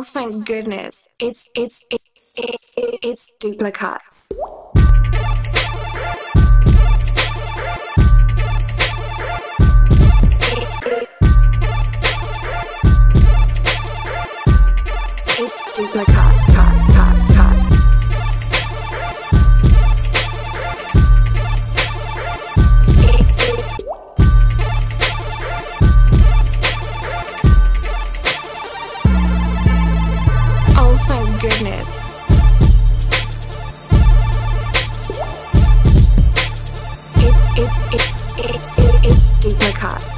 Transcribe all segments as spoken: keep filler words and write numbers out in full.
Oh, thank goodness. It's, it's, it's, it's, it's Duplicuts. It's Duplicuts. Goodness. It's, it's, it's, it's, it's Duplicuts.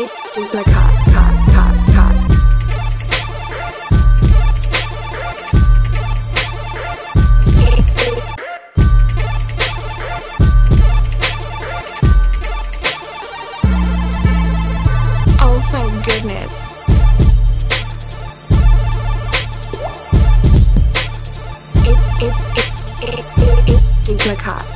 It's Duplicuts. Oh, thank goodness. It's, it's, it's, it's, it's, it's Duplicuts.